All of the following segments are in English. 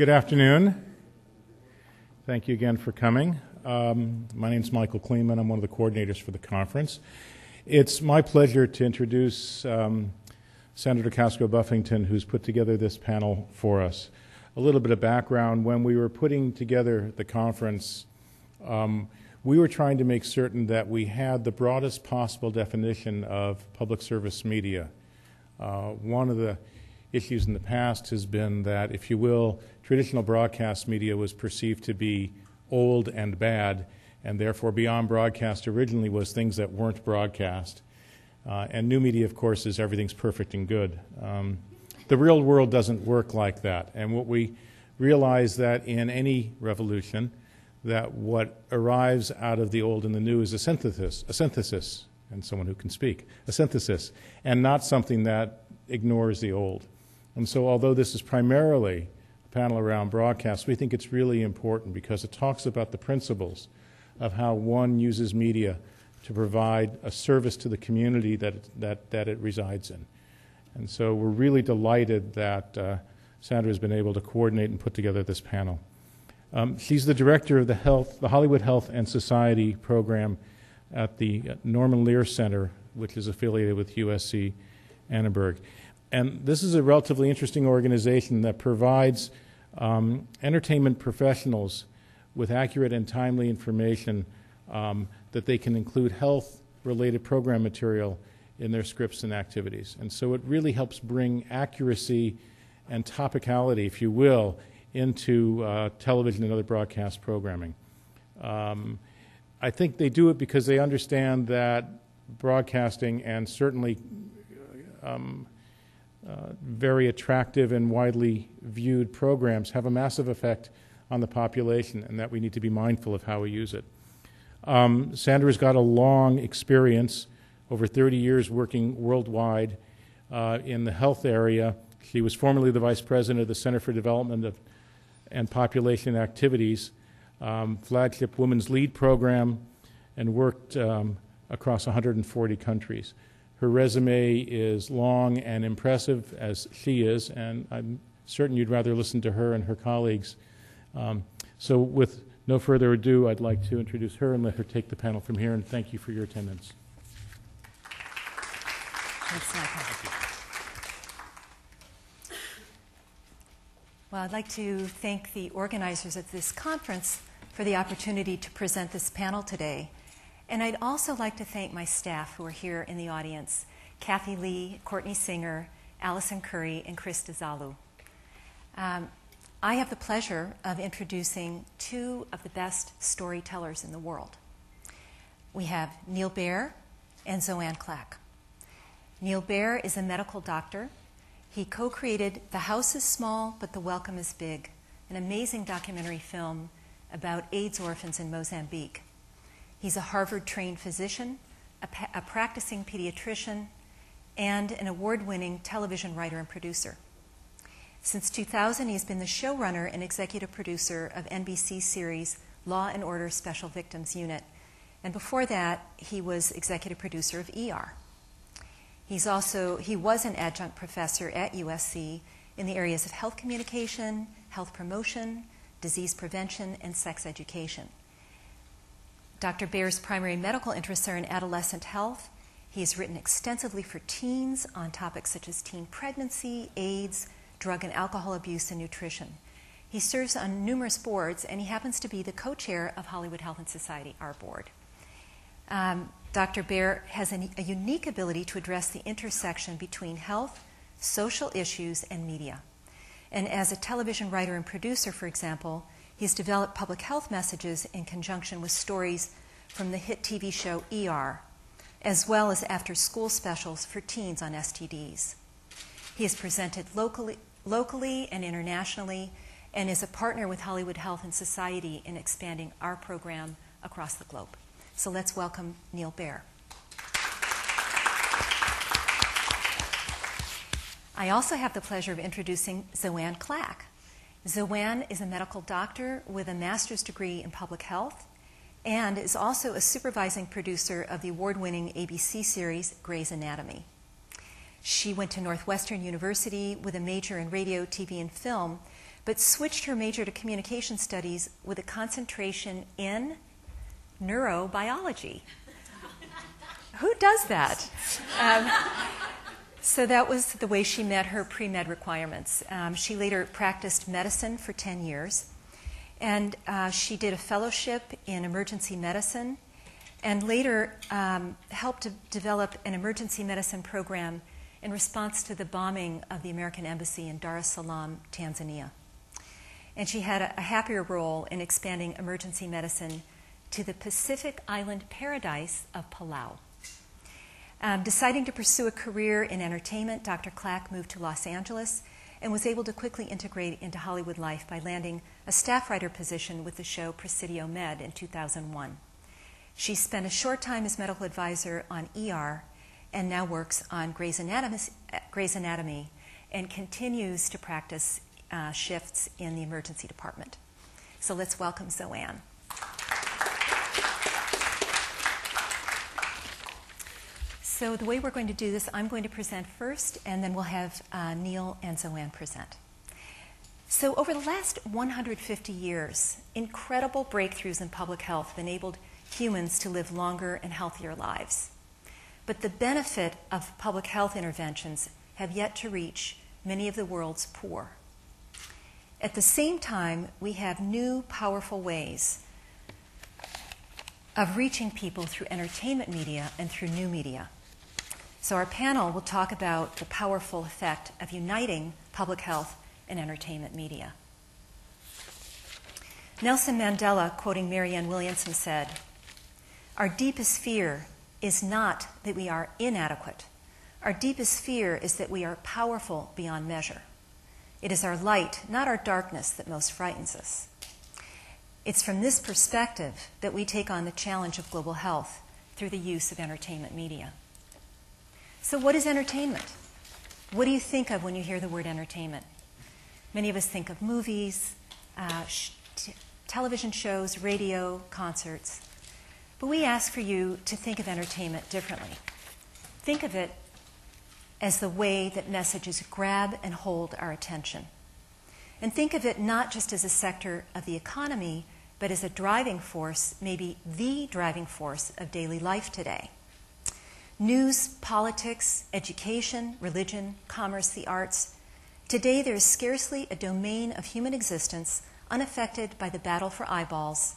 Good afternoon. Thank you again for coming. My name is Michael Kleeman. I'm one of the coordinators for the conference. It's my pleasure to introduce Sandra de Castro Buffington, who's put together this panel for us. A little bit of background. When we were putting together the conference, we were trying to make certain that we had the broadest possible definition of public service media. One of the issues in the past has been that, if you will, traditional broadcast media was perceived to be old and bad, and therefore beyond broadcast originally was things that weren't broadcast. And new media, of course, is everything's perfect and good. The real world doesn't work like that. And what we realize that in any revolution, that what arrives out of the old and the new is a synthesis, and someone who can speak, a synthesis, and not something that ignores the old. And so although this is primarily a panel around broadcast, we think it's really important because it talks about the principles of how one uses media to provide a service to the community that it resides in. And so we're really delighted that Sandra has been able to coordinate and put together this panel. She's the director of the Hollywood Health and Society program at the Norman Lear Center, which is affiliated with USC Annenberg. And this is a relatively interesting organization that provides entertainment professionals with accurate and timely information that they can include health-related program material in their scripts and activities. And so it really helps bring accuracy and topicality, if you will, into television and other broadcast programming. I think they do it because they understand that broadcasting and certainly very attractive and widely viewed programs have a massive effect on the population, and that we need to be mindful of how we use it. Sandra's got a long experience, over 30 years working worldwide in the health area. She was formerly the vice president of the Center for Development and Population Activities, flagship Women's Lead program, and worked across 140 countries. Her resume is long and impressive, as she is, and I'm certain you'd rather listen to her and her colleagues. So with no further ado, I'd like to introduce her and let her take the panel from here, and thank you for your attendance. Thanks, Michael. Thank you. Well, I'd like to thank the organizers of this conference for the opportunity to present this panel today. And I'd also like to thank my staff who are here in the audience, Kathy Lee, Courtney Singer, Allison Curry, and Chris DeZalu. I have the pleasure of introducing two of the best storytellers in the world. We have Neal Baer and Zoanne Clack. Neal Baer is a medical doctor. He co-created The House is Small but the Welcome is Big, an amazing documentary film about AIDS orphans in Mozambique. He's a Harvard-trained physician, a practicing pediatrician, and an award-winning television writer and producer. Since 2000, he's been the showrunner and executive producer of NBC series Law & Order Special Victims Unit. And before that, he was executive producer of ER. He was an adjunct professor at USC in the areas of health communication, health promotion, disease prevention, and sex education. Dr. Baer's primary medical interests are in adolescent health. He has written extensively for teens on topics such as teen pregnancy, AIDS, drug and alcohol abuse, and nutrition. He serves on numerous boards, and he happens to be the co-chair of Hollywood Health and Society, our board. Dr. Baer has a unique ability to address the intersection between health, social issues, and media. And as a television writer and producer, for example, he's developed public health messages in conjunction with stories from the hit TV show ER, as well as after-school specials for teens on STDs. He has presented locally and internationally, and is a partner with Hollywood Health and Society in expanding our program across the globe. So let's welcome Neal Baer. I also have the pleasure of introducing Zoanne Clack. Zoanne is a medical doctor with a master's degree in public health and is also a supervising producer of the award-winning ABC series Grey's Anatomy. She went to Northwestern University with a major in radio, TV, and film, but switched her major to communication studies with a concentration in neurobiology. Who does that? So that was the way she met her pre-med requirements. She later practiced medicine for 10 years. And she did a fellowship in emergency medicine and later helped to develop an emergency medicine program in response to the bombing of the American Embassy in Dar es Salaam, Tanzania. And she had a happier role in expanding emergency medicine to the Pacific Island paradise of Palau. Deciding to pursue a career in entertainment, Dr. Clack moved to Los Angeles and was able to quickly integrate into Hollywood life by landing a staff writer position with the show Presidio Med in 2001. She spent a short time as medical advisor on ER and now works on Grey's Anatomy and continues to practice shifts in the emergency department. So let's welcome Zoanne. So the way we're going to do this, I'm going to present first, and then we'll have Neal and Zoanne present. So over the last 150 years, incredible breakthroughs in public health have enabled humans to live longer and healthier lives. But the benefit of public health interventions have yet to reach many of the world's poor. At the same time, we have new powerful ways of reaching people through entertainment media and through new media. So our panel will talk about the powerful effect of uniting public health and entertainment media. Nelson Mandela, quoting Marianne Williamson, said, "Our deepest fear is not that we are inadequate. Our deepest fear is that we are powerful beyond measure. It is our light, not our darkness, that most frightens us." It's from this perspective that we take on the challenge of global health through the use of entertainment media. So what is entertainment? What do you think of when you hear the word entertainment? Many of us think of movies, television shows, radio, concerts. But we ask for you to think of entertainment differently. Think of it as the way that messages grab and hold our attention. And think of it not just as a sector of the economy, but as a driving force, maybe the driving force of daily life today. News, politics, education, religion, commerce, the arts. Today there is scarcely a domain of human existence unaffected by the battle for eyeballs,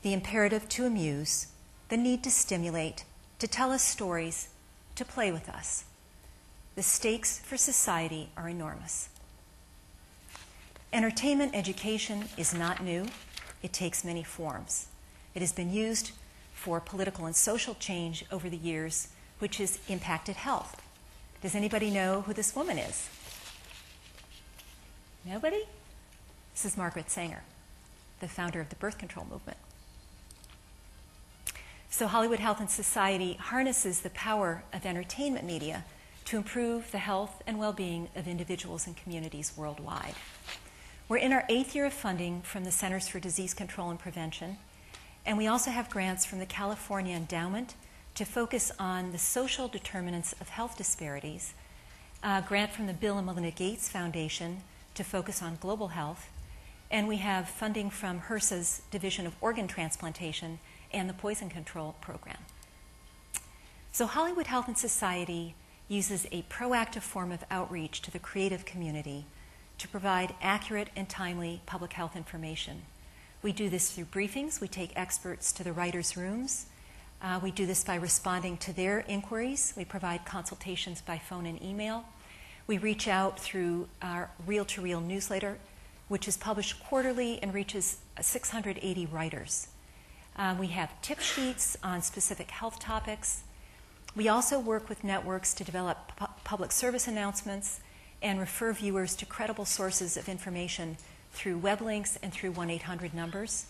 the imperative to amuse, the need to stimulate, to tell us stories, to play with us. The stakes for society are enormous. Entertainment education is not new. It takes many forms. It has been used for political and social change over the years, which has impacted health. Does anybody know who this woman is? Nobody? This is Margaret Sanger, the founder of the birth control movement. So Hollywood Health and Society harnesses the power of entertainment media to improve the health and well-being of individuals and communities worldwide. We're in our 8th year of funding from the Centers for Disease Control and Prevention, and we also have grants from the California Endowment to focus on the social determinants of health disparities, a grant from the Bill and Melinda Gates Foundation to focus on global health, and we have funding from HRSA's Division of Organ Transplantation and the Poison Control Program. So Hollywood Health and Society uses a proactive form of outreach to the creative community to provide accurate and timely public health information. We do this through briefings. We take experts to the writers' rooms. We do this by responding to their inquiries. We provide consultations by phone and email. We reach out through our reel-to-reel newsletter, which is published quarterly and reaches 680 writers. We have tip sheets on specific health topics. We also work with networks to develop public service announcements and refer viewers to credible sources of information through web links and through 1-800 numbers.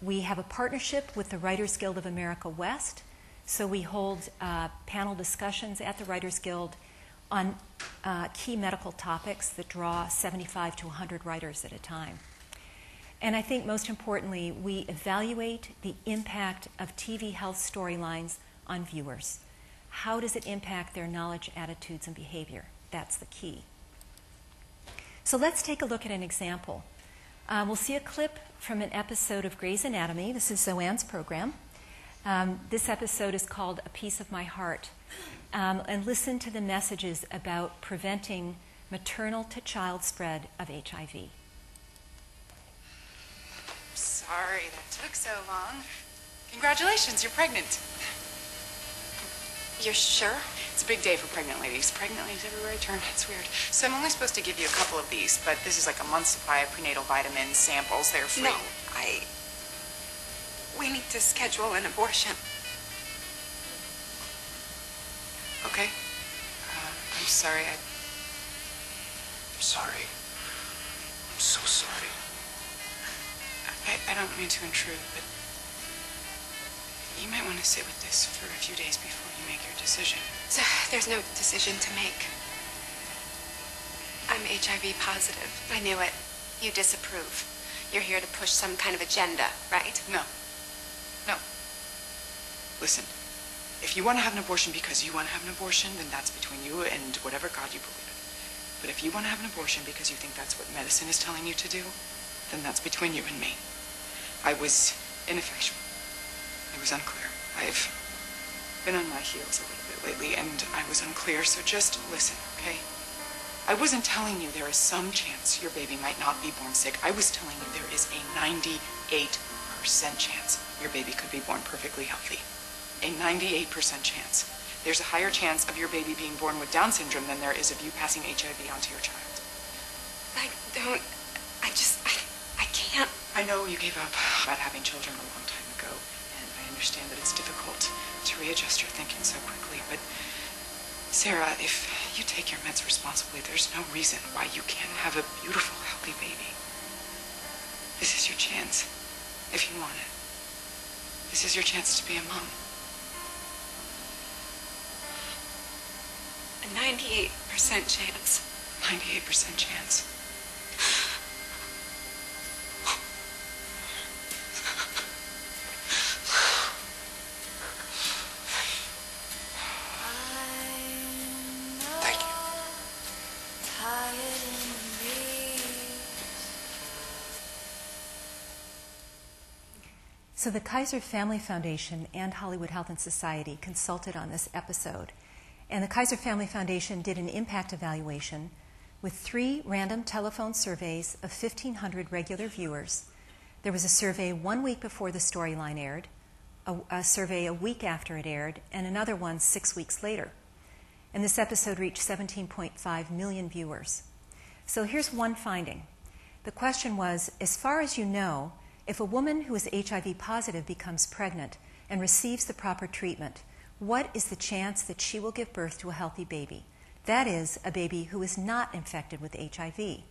We have a partnership with the Writers Guild of America West, so we hold panel discussions at the Writers Guild on key medical topics that draw 75 to 100 writers at a time. And I think most importantly, we evaluate the impact of TV health storylines on viewers. How does it impact their knowledge, attitudes, and behavior? That's the key. So let's take a look at an example. We'll see a clip from an episode of Grey's Anatomy. This is Zoanne's program. This episode is called A Piece of My Heart. And listen to the messages about preventing maternal to child spread of HIV. I'm sorry that took so long. Congratulations, you're pregnant. You're sure? It's a big day for pregnant ladies. Pregnant ladies everywhere I turn. It's weird. So I'm only supposed to give you a couple of these, but this is like a month's supply of prenatal vitamin samples. They're free. No, we need to schedule an abortion. Okay. I'm sorry. I'm sorry. I'm so sorry. I don't mean to intrude, but you might want to sit with this for a few days before you make your decision. So, there's no decision to make. I'm HIV positive. I knew it. You disapprove. You're here to push some kind of agenda, right? No. No. Listen. If you want to have an abortion because you want to have an abortion, then that's between you and whatever God you believe in. But if you want to have an abortion because you think that's what medicine is telling you to do, then that's between you and me. I was ineffectual. It was unclear. I've been on my heels a little bit lately, and I was unclear, so just listen, okay? I wasn't telling you there is some chance your baby might not be born sick. I was telling you there is a 98% chance your baby could be born perfectly healthy. A 98% chance. There's a higher chance of your baby being born with Down syndrome than there is of you passing HIV onto your child. I can't. I know you gave up about having children a long time ago, and I understand that it's difficult to readjust your thinking so quickly, but Sarah, if you take your meds responsibly, there's no reason why you can't have a beautiful, healthy baby. This is your chance, if you want it. This is your chance to be a mom. 98% chance. 98% chance. Thank you. So the Kaiser Family Foundation and Hollywood Health and Society consulted on this episode. And the Kaiser Family Foundation did an impact evaluation with 3 random telephone surveys of 1,500 regular viewers. There was a survey 1 week before the storyline aired, a survey a week after it aired, and another one 6 weeks later. And this episode reached 17.5 million viewers. So here's one finding. The question was, as far as you know, if a woman who is HIV positive becomes pregnant and receives the proper treatment, what is the chance that she will give birth to a healthy baby? That is, a baby who is not infected with HIV.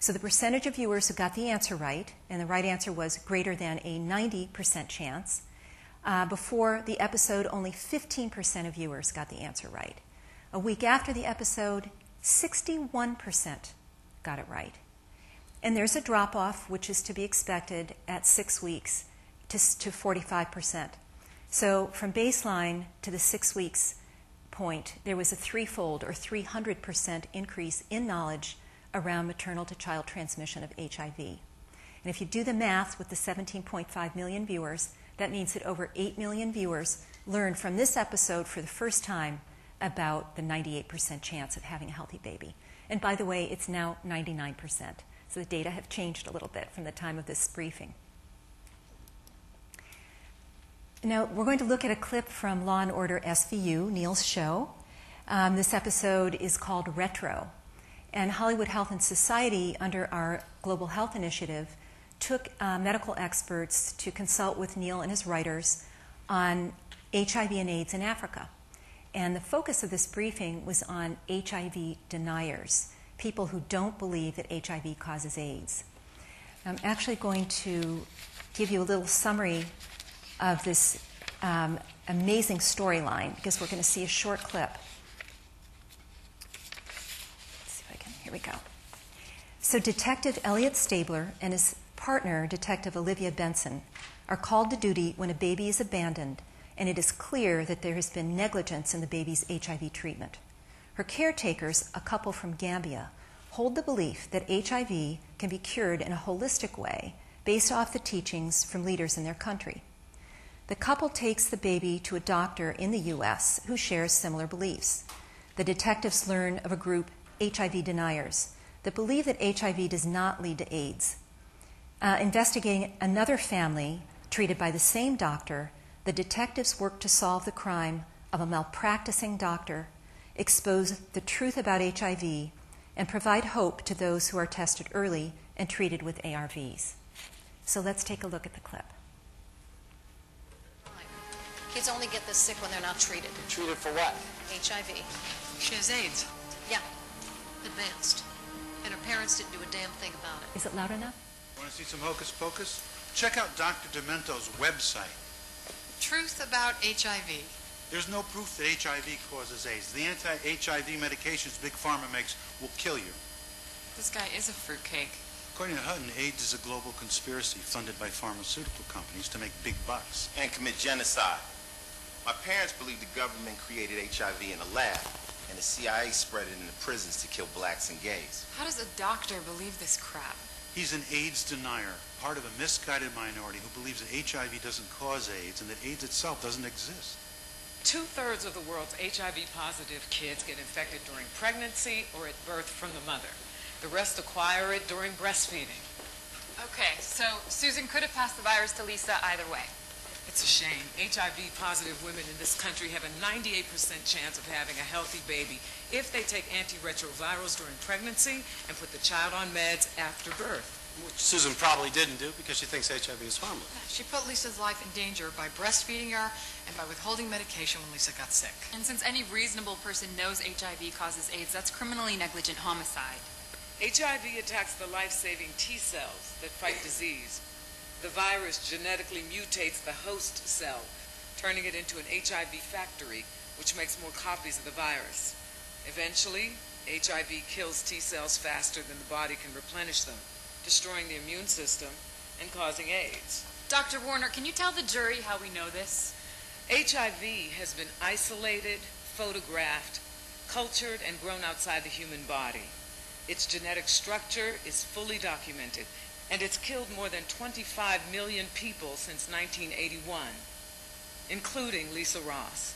So the percentage of viewers who got the answer right, and the right answer was greater than a 90% chance. Before the episode, only 15% of viewers got the answer right. A week after the episode, 61% got it right. And there's a drop-off, which is to be expected at 6 weeks, to 45%. So from baseline to the 6 weeks point, there was a threefold or 300% increase in knowledge around maternal to child transmission of HIV. And if you do the math with the 17.5 million viewers, that means that over 8 million viewers learned from this episode for the first time about the 98% chance of having a healthy baby. And by the way, it's now 99%. So the data have changed a little bit from the time of this briefing. Now, we're going to look at a clip from Law & Order SVU, Neal's show. This episode is called Retro. And Hollywood Health and Society, under our Global Health Initiative, took medical experts to consult with Neal and his writers on HIV and AIDS in Africa. And the focus of this briefing was on HIV deniers, people who don't believe that HIV causes AIDS. I'm actually going to give you a little summary of this amazing storyline, because we're going to see a short clip. Let's see if I can, here we go. So Detective Elliot Stabler and his partner, Detective Olivia Benson, are called to duty when a baby is abandoned and it is clear that there has been negligence in the baby's HIV treatment. Her caretakers, a couple from Gambia, hold the belief that HIV can be cured in a holistic way based off the teachings from leaders in their country. The couple takes the baby to a doctor in the U.S. who shares similar beliefs. The detectives learn of a group, HIV deniers, that believe that HIV does not lead to AIDS. Investigating another family treated by the same doctor, the detectives work to solve the crime of a malpracticing doctor, expose the truth about HIV, and provide hope to those who are tested early and treated with ARVs. So let's take a look at the clip. Kids only get this sick when they're not treated. Treated for what? HIV. She has AIDS. Yeah, advanced. And her parents didn't do a damn thing about it. Is it loud enough? Want to see some hocus pocus? Check out Dr. Demento's website. Truth about HIV. There's no proof that HIV causes AIDS. The anti-HIV medications Big Pharma makes will kill you. This guy is a fruitcake. According to Hutton, AIDS is a global conspiracy funded by pharmaceutical companies to make big bucks. And commit genocide. My parents believe the government created HIV in a lab, and the CIA spread it into prisons to kill blacks and gays. How does a doctor believe this crap? He's an AIDS denier, part of a misguided minority who believes that HIV doesn't cause AIDS and that AIDS itself doesn't exist. 2/3 of the world's HIV-positive kids get infected during pregnancy or at birth from the mother. The rest acquire it during breastfeeding. Okay, so Susan could have passed the virus to Lisa either way. It's a shame. HIV-positive women in this country have a 98% chance of having a healthy baby if they take antiretrovirals during pregnancy and put the child on meds after birth. Which Susan probably didn't do because she thinks HIV is harmless. Yeah, she put Lisa's life in danger by breastfeeding her and by withholding medication when Lisa got sick. And since any reasonable person knows HIV causes AIDS, that's criminally negligent homicide. HIV attacks the life-saving T cells that fight disease. The virus genetically mutates the host cell, turning it into an HIV factory, which makes more copies of the virus. Eventually, HIV kills T cells faster than the body can replenish them, destroying the immune system and causing AIDS. Dr. Warner, can you tell the jury how we know this? HIV has been isolated, photographed, cultured, and grown outside the human body. Its genetic structure is fully documented, and it's killed more than 25 million people since 1981, including Lisa Ross.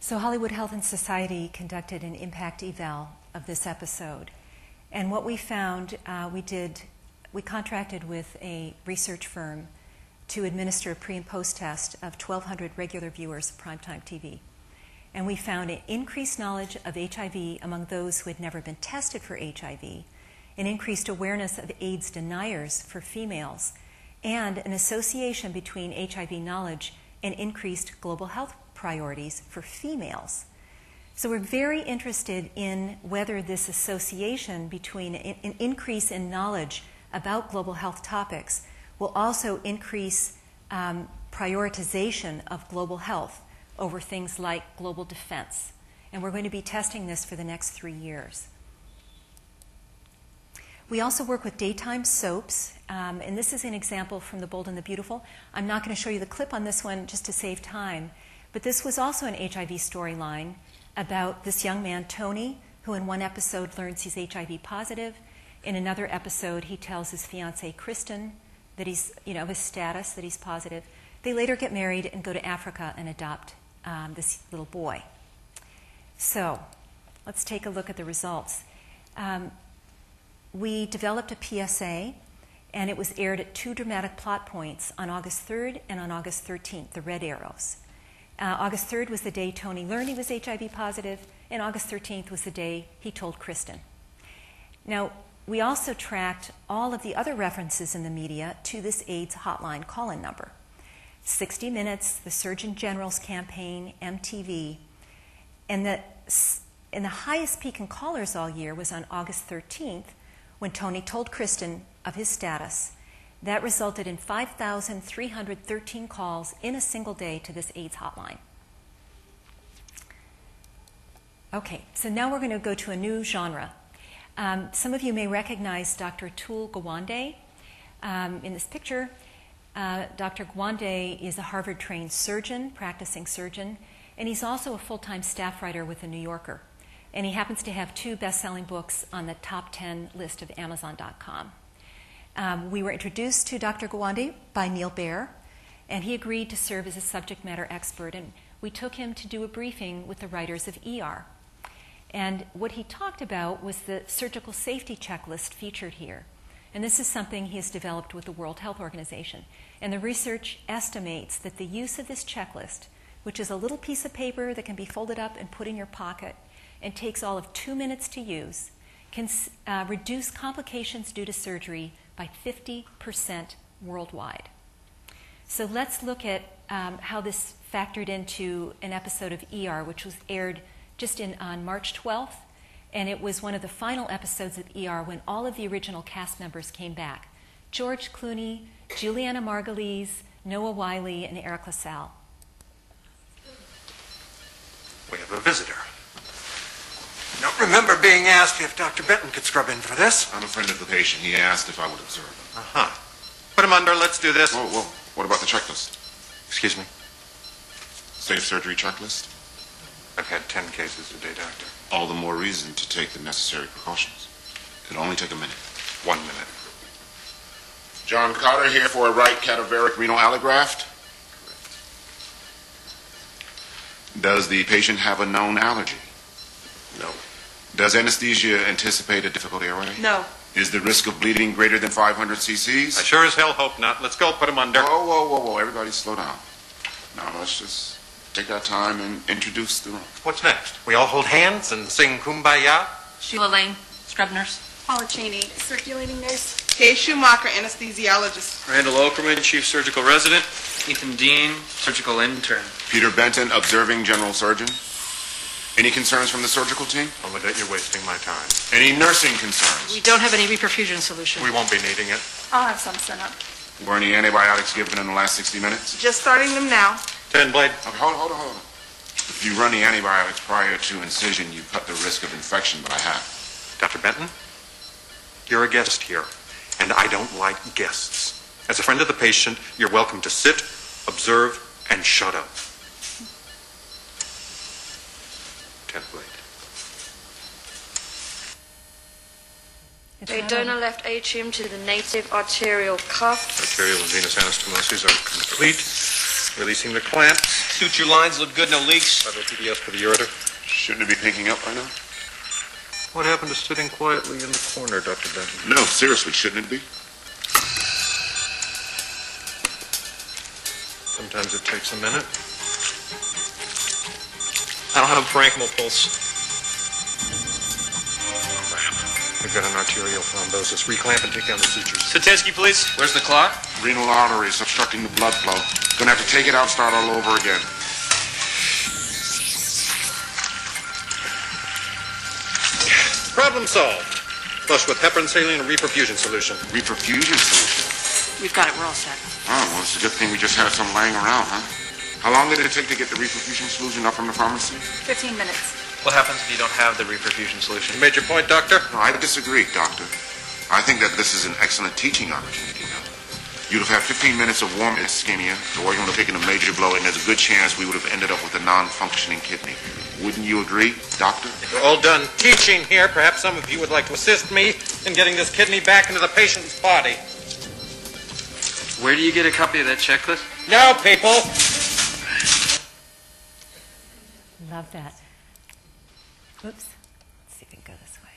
So Hollywood Health and Society conducted an impact eval of this episode. And what we found, we contracted with a research firm to administer a pre and post test of 1,200 regular viewers of primetime TV. And we found an increased knowledge of HIV among those who had never been tested for HIV, an increased awareness of AIDS deniers for females, and an association between HIV knowledge and increased global health priorities for females. So we're very interested in whether this association between an increase in knowledge about global health topics will also increase prioritization of global health over things like global defense. And we're going to be testing this for the next 3 years. We also work with daytime soaps, and this is an example from The Bold and the Beautiful. I'm not going to show you the clip on this one just to save time, but this was also an HIV storyline about this young man, Tony, who in one episode learns he's HIV positive. In another episode, he tells his fiancee, Kristen, that he's, his status, that he's positive. They later get married and go to Africa and adopt this little boy. So let's take a look at the results. We developed a PSA, and it was aired at 2 dramatic plot points on August 3rd and on August 13th, the red arrows. August 3rd was the day Tony learned he was HIV positive, and August 13th was the day he told Kristen. Now, we also tracked all of the other references in the media to this AIDS hotline call-in number. 60 Minutes, the Surgeon General's campaign, MTV, and the highest peak in callers all year was on August 13th when Tony told Kristen of his status. That resulted in 5,313 calls in a single day to this AIDS hotline. Okay, so now we're going to go to a new genre. Some of you may recognize Dr. Atul Gawande in this picture. Dr. Gawande is a Harvard-trained surgeon, practicing surgeon, And he's also a full-time staff writer with The New Yorker. And he happens to have two best-selling books on the top 10 list of Amazon.com. We were introduced to Dr. Gawande by Neal Baer, and he agreed to serve as a subject matter expert. And we took him to do a briefing with the writers of ER. And what he talked about was the surgical safety checklist featured here. And this is something he has developed with the World Health Organization. And the research estimates that the use of this checklist, which is a little piece of paper that can be folded up and put in your pocket and takes all of 2 minutes to use, can reduce complications due to surgery by 50% worldwide. So let's look at how this factored into an episode of ER, which was aired just on March 12th. And it was one of the final episodes of ER when all of the original cast members came back. George Clooney, Juliana Margulies, Noah Wiley, and Eric LaSalle. We have a visitor. I don't remember being asked if Dr. Benton could scrub in for this. I'm a friend of the patient. He asked if I would observe him. Uh-huh. Put him under. Let's do this. Whoa, whoa. What about the checklist? Excuse me? Safe surgery checklist? I've had 10 cases today, Doctor. All the more reason to take the necessary precautions. It'll only take a minute. 1 minute. John Carter here for a right cadaveric renal allograft. Does the patient have a known allergy? No. Does anesthesia anticipate a difficulty already? No. Is the risk of bleeding greater than 500 cc's? I sure as hell hope not. Let's go put him under. Whoa, whoa, whoa, whoa. Everybody slow down. Now let's just take our time and introduce the room. What's next? We all hold hands and sing Kumbaya? Sheila Lane, scrub nurse. Paula Cheney, circulating nurse. Kay Schumacher, anesthesiologist. Randall Okerman, chief surgical resident. Ethan Dean, surgical intern. Peter Benton, observing general surgeon. Any concerns from the surgical team? Only that you're wasting my time. Any nursing concerns? We don't have any reperfusion solution. We won't be needing it. I'll have some sent up. Were any antibiotics given in the last 60 minutes? Just starting them now. Ten blade. Okay, hold on. If you run the antibiotics prior to incision, you cut the risk of infection, but I have. Dr. Benton, you're a guest here, and I don't like guests. As a friend of the patient, you're welcome to sit, observe, and shut up. Ten blade. Duodona left atrium to the native arterial cuff. Arterial and venous anastomoses are complete. Releasing the clamp. Suture lines look good, no leaks. TDS for the ureter. Shouldn't it be picking up by now? What happened to sitting quietly in the corner, Dr. Benton? No, seriously, shouldn't it be? Sometimes it takes a minute. I don't have a parenchymal pulse. We've got an arterial thrombosis. Reclamp and take down the sutures. Sutensky, please. Where's the clot? Renal arteries obstructing the blood flow. Gonna have to take it out, start all over again. Problem solved. Flush with heparin saline and reperfusion solution. Reperfusion solution? We've got it. We're all set. Oh, well, it's a good thing we just had some lying around, huh? How long did it take to get the reperfusion solution up from the pharmacy? 15 minutes. What happens if you don't have the reperfusion solution? You made your point, Doctor? No, I disagree, Doctor. I think that this is an excellent teaching opportunity now. You'd have had 15 minutes of warm ischemia, the organ would have taken a major blow, and there's a good chance we would have ended up with a non-functioning kidney. Wouldn't you agree, Doctor? We're all done teaching here. Perhaps some of you would like to assist me in getting this kidney back into the patient's body. Where do you get a copy of that checklist? Now, people! Love that. Oops, let's see if we can go this way.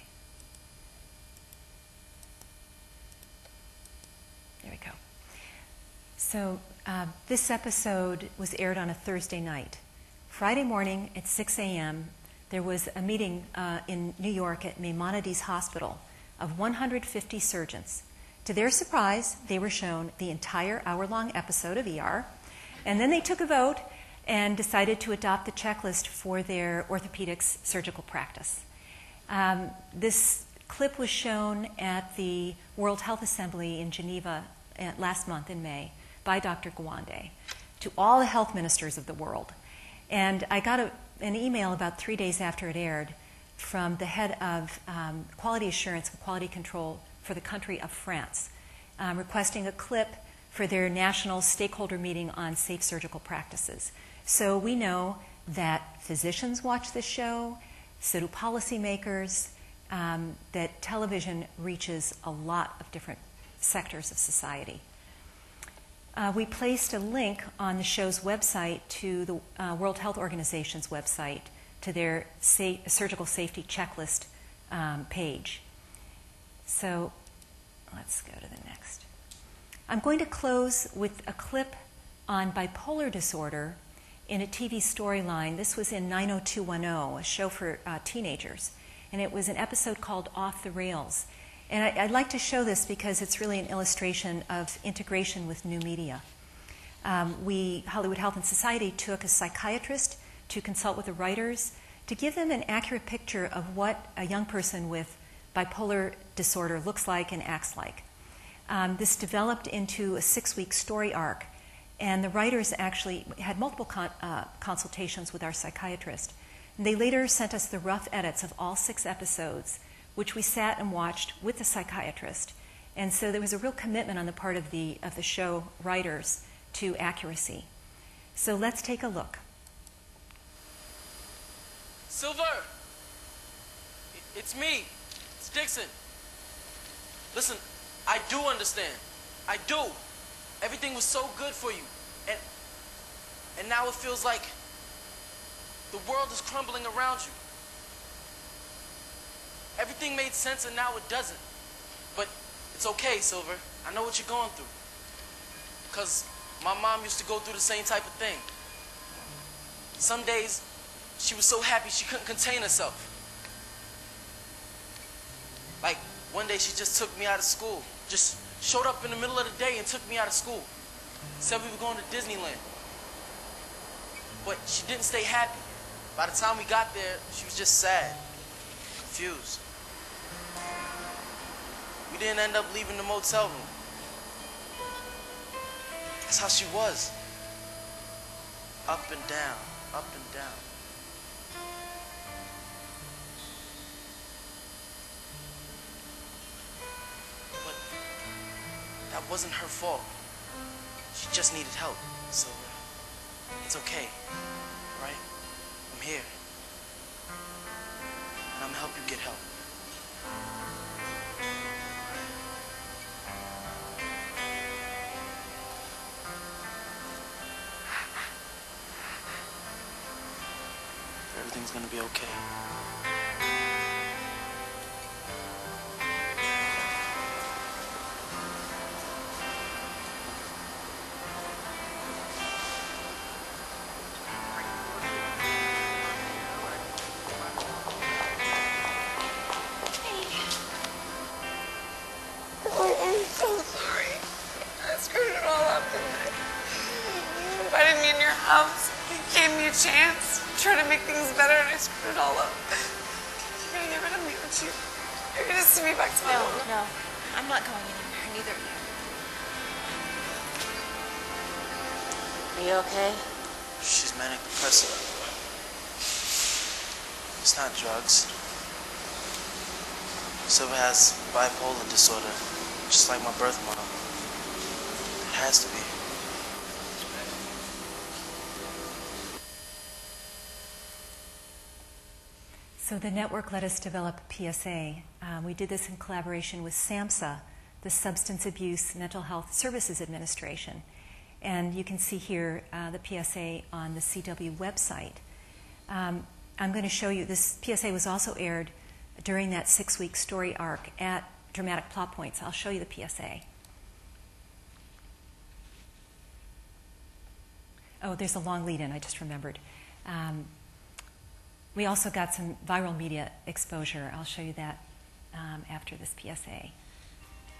There we go. So this episode was aired on a Thursday night. Friday morning at 6 a.m., there was a meeting in New York at Maimonides Hospital of 150 surgeons. To their surprise, they were shown the entire hour-long episode of ER, and then they took a vote and decided to adopt the checklist for their orthopedics surgical practice. This clip was shown at the World Health Assembly in Geneva last month in May by Dr. Gawande to all the health ministers of the world. And I got an email about 3 days after it aired from the head of quality assurance and quality control for the country of France, requesting a clip for their national stakeholder meeting on safe surgical practices. So we know that physicians watch the show, so do policymakers, that television reaches a lot of different sectors of society. We placed a link on the show's website to the World Health Organization's website, to their surgical safety checklist page. So let's go to the next. I'm going to close with a clip on bipolar disorder in a TV storyline. This was in 90210, a show for teenagers. And it was an episode called Off the Rails. And I'd like to show this because it's really an illustration of integration with new media. Hollywood Health and Society took a psychiatrist to consult with the writers to give them an accurate picture of what a young person with bipolar disorder looks like and acts like. This developed into a 6-week story arc, and the writers actually had multiple consultations with our psychiatrist. And they later sent us the rough edits of all 6 episodes, which we sat and watched with the psychiatrist. And so there was a real commitment on the part of the show writers to accuracy. So let's take a look. Silver, it's me, it's Dixon. Listen, I do understand, I do. Everything was so good for you, and now it feels like the world is crumbling around you. Everything made sense and now it doesn't. But it's okay, Silver, I know what you're going through. Because my mom used to go through the same type of thing. Some days, she was so happy she couldn't contain herself. Like, one day she just took me out of school. Just showed up in the middle of the day and took me out of school. Said we were going to Disneyland. But she didn't stay happy. By the time we got there, she was just sad, confused. We didn't end up leaving the motel room. That's how she was. Up and down, up and down. But that wasn't her fault. She just needed help, so it's okay, right? I'm here. And I'm gonna help you get help. Everything's gonna be okay. Chance to try to make things better, and I screwed it all up. You're gonna get rid of me, aren't you? You're gonna send me back to my home. No, I'm not going anywhere, neither of you. Are you okay? She's manic depressive. It's not drugs. Silver has bipolar disorder, just like my birth mom. It has to be. So the network let us develop a PSA. We did this in collaboration with SAMHSA, the Substance Abuse Mental Health Services Administration. And you can see here the PSA on the CW website. I'm going to show you, this PSA was also aired during that 6-week story arc at Dramatic Plot Points. I'll show you the PSA. Oh, there's a long lead-in, I just remembered. We also got some viral media exposure. I'll show you that after this PSA.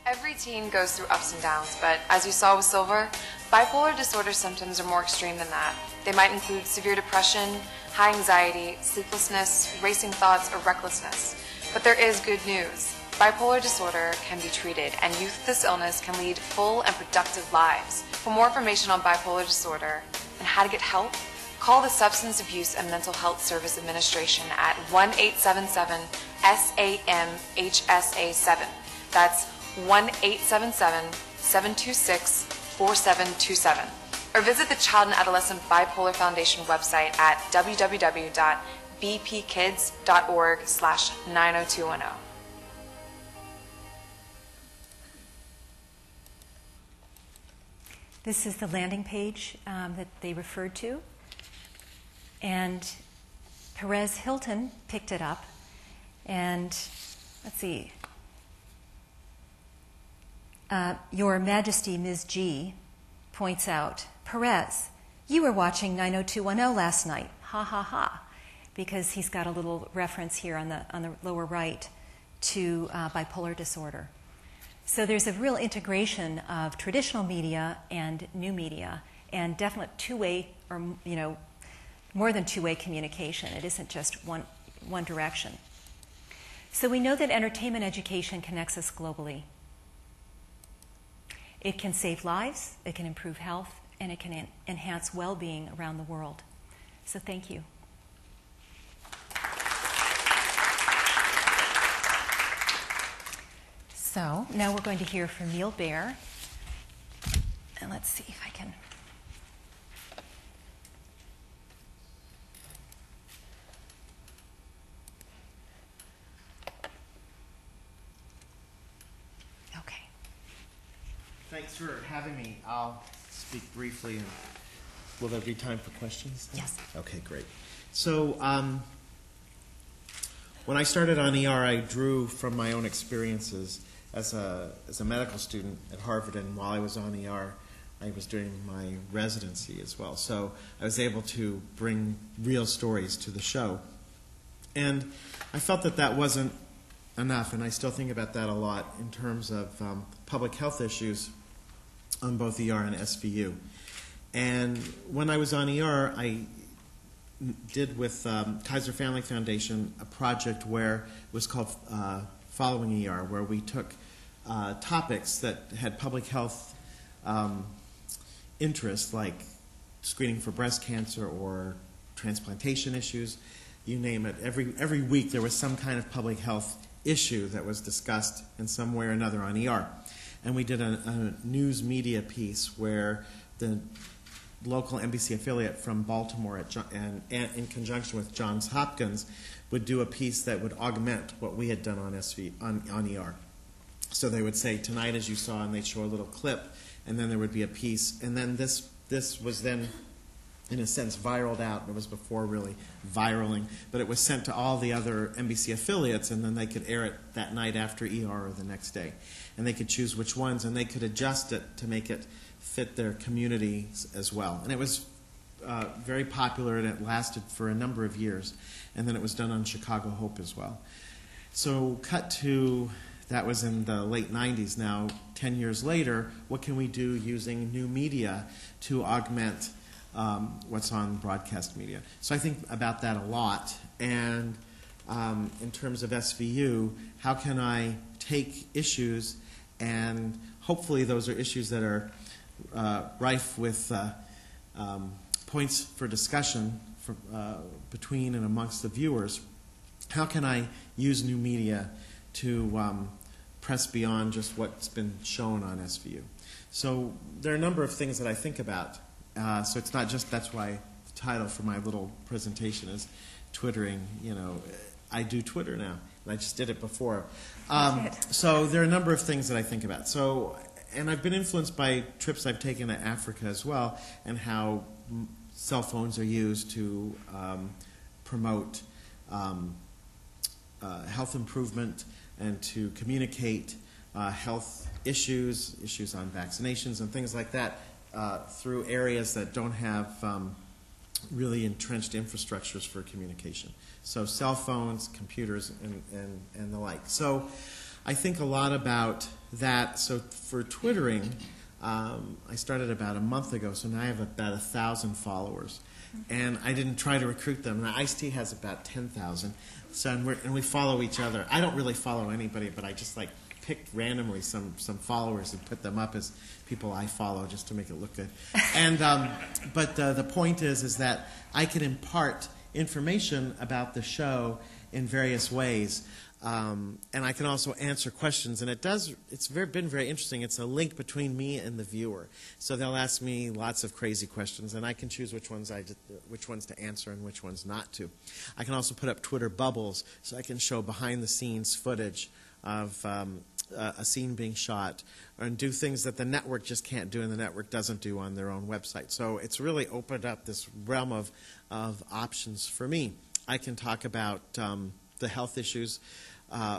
Every teen goes through ups and downs, but as you saw with Silver, bipolar disorder symptoms are more extreme than that. They might include severe depression, high anxiety, sleeplessness, racing thoughts, or recklessness. But there is good news. Bipolar disorder can be treated, and youth with this illness can lead full and productive lives. For more information on bipolar disorder and how to get help, call the Substance Abuse and Mental Health Service Administration at 1-877-SAMHSA7. That's 1-877-726-4727. or visit the Child and Adolescent Bipolar Foundation website at www.bpkids.org/90210. This is the landing page that they referred to, and Perez Hilton picked it up, and let's see, Your Majesty Ms. G points out, Perez, you were watching 90210 last night, ha ha ha, because he's got a little reference here on the lower right to bipolar disorder. So there's a real integration of traditional media and new media, and definite two-way, or more than two-way communication. It isn't just one direction. So we know that entertainment education connects us globally. It can save lives, it can improve health, and it can enhance well-being around the world. So thank you. So now we're going to hear from Neal Baer, and let's see if I can. Okay. Thanks for having me. I'll speak briefly, and will there be time for questions then? Yes. Okay, great. So when I started on ER, I drew from my own experiences as a medical student at Harvard, and while I was on ER, I was doing my residency as well. So I was able to bring real stories to the show. And I felt that that wasn't enough, and I still think about that a lot in terms of public health issues on both ER and SVU. And when I was on ER, I did with Kaiser Family Foundation a project where it was called Following ER, where we took topics that had public health interests, like screening for breast cancer or transplantation issues, you name it. Every week there was some kind of public health issue that was discussed in some way or another on ER. And we did a news media piece where the local NBC affiliate from Baltimore and in conjunction with Johns Hopkins would do a piece that would augment what we had done on ER. So they would say, tonight as you saw, and they'd show a little clip, and then there would be a piece, and then this was then, in a sense, viraled out. It was before really viraling, but it was sent to all the other NBC affiliates, and then they could air it that night after ER or the next day. And they could choose which ones, and they could adjust it to make it fit their communities as well. And it was very popular, and it lasted for a number of years. And then it was done on Chicago Hope as well. So cut to, that was in the late 90s now, 10 years later, what can we do using new media to augment what's on broadcast media? So I think about that a lot. And in terms of SVU, how can I take issues, and hopefully those are issues that are rife with points for discussion for, between and amongst the viewers. How can I use new media to press beyond just what's been shown on SVU? So there are a number of things that I think about. So it's not just, that's why the title for my little presentation is Twittering. You know, I do Twitter now, and I just did it before. So there are a number of things that I think about. So, and I've been influenced by trips I've taken to Africa as well, and how cell phones are used to promote health improvement and to communicate health issues, issues on vaccinations and things like that through areas that don't have really entrenched infrastructures for communication. So cell phones, computers, and the like. So I think a lot about that. So for Twittering, I started about a month ago, so now I have about 1,000 followers. And I didn't try to recruit them. Now, Ice-T has about 10,000, so, and we follow each other. I don't really follow anybody, but I just like picked randomly some followers and put them up as people I follow just to make it look good. And, but the point is that I can impart information about the show in various ways. And I can also answer questions. And it does, it's been very interesting. It's a link between me and the viewer. So they'll ask me lots of crazy questions, and I can choose which ones to answer and which ones not to. I can also put up Twitter bubbles, so I can show behind-the-scenes footage of a scene being shot, and do things that the network just can't do and the network doesn't do on their own website. So it's really opened up this realm of options for me. I can talk about the health issues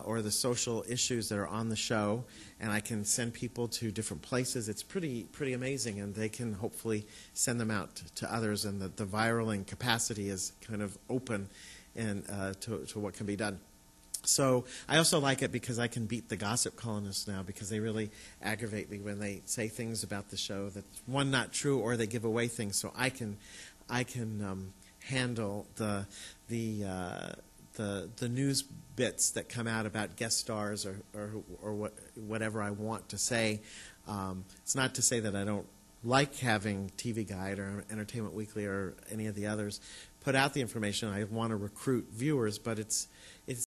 or the social issues that are on the show, and I can send people to different places. It's pretty amazing, and they can hopefully send them out to others, and the viraling capacity is kind of open and to what can be done. So I also like it because I can beat the gossip columnists now, because they really aggravate me when they say things about the show that's one not true, or they give away things. So I can handle the news bits that come out about guest stars or whatever I want to say. It's not to say that I don't like having TV Guide or Entertainment Weekly or any of the others put out the information. I want to recruit viewers, but it's